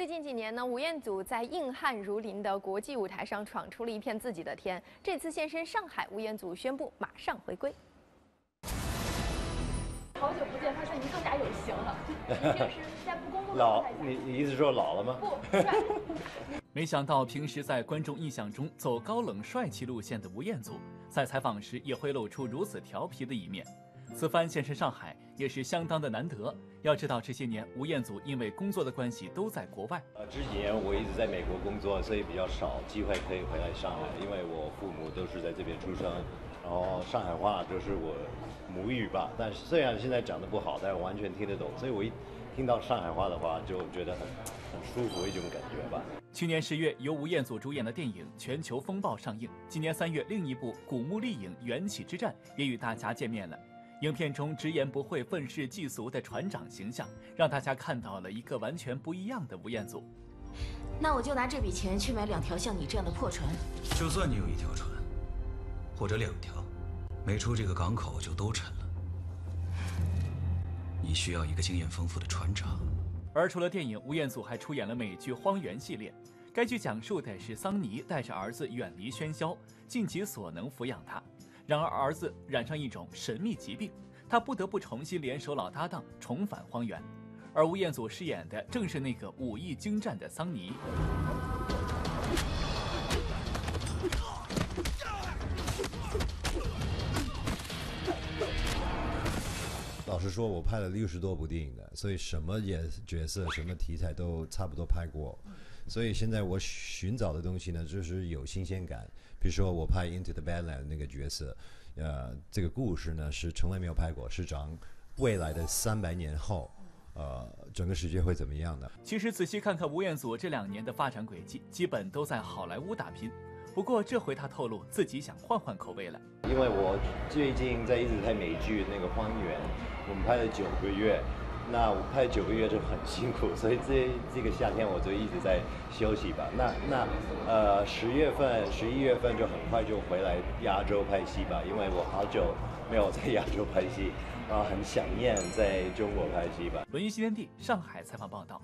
最近几年呢，吴彦祖在硬汉如林的国际舞台上闯出了一片自己的天。这次现身上海，吴彦祖宣布马上回归。好久不见，发现您更加有型了。您平时在不工作的状态下，你意思说老了吗？不，没想到平时在观众印象中走高冷帅气路线的吴彦祖，在采访时也会露出如此调皮的一面。 此番现身上海也是相当的难得。要知道，这些年吴彦祖因为工作的关系都在国外。这几年我一直在美国工作，所以比较少机会可以回来上海，因为我父母都是在这边出生，然后上海话就是我母语吧。但是虽然现在讲得不好，但是完全听得懂，所以我一听到上海话的话，就觉得很舒服一种感觉吧。去年10月，由吴彦祖主演的电影《全球风暴》上映。今年3月，另一部《古墓丽影：缘起之战》也与大家见面了。 影片中直言不讳、愤世嫉俗的船长形象，让大家看到了一个完全不一样的吴彦祖。那我就拿这笔钱去买2条像你这样的破船。就算你有一条船，或者2条，没出这个港口就都沉了。你需要一个经验丰富的船长。而除了电影，吴彦祖还出演了美剧《荒原》系列。该剧讲述的是桑尼带着儿子远离喧嚣，尽其所能抚养他。 然而，儿子染上一种神秘疾病，他不得不重新联手老搭档重返荒原，而吴彦祖饰演的正是那个武艺精湛的桑尼。老实说，我拍了60多部电影的，所以什么角色、什么题材都差不多拍过。 所以现在我寻找的东西呢，就是有新鲜感。比如说我拍《Into the Badlands》那个角色，这个故事呢是从来没有拍过，是讲未来的300年后，整个世界会怎么样的？其实仔细看看吴彦祖这2年的发展轨迹，基本都在好莱坞打拼。不过这回他透露自己想换换口味了，因为我最近在一直在美剧那个《荒原》，我们拍了9个月。 那我拍9个月就很辛苦，所以这个夏天我就一直在休息吧。那10月份、11月份就很快就回来亚洲拍戏吧，因为我好久没有在亚洲拍戏，啊，很想念在中国拍戏吧。文娱新天地上海采访报道。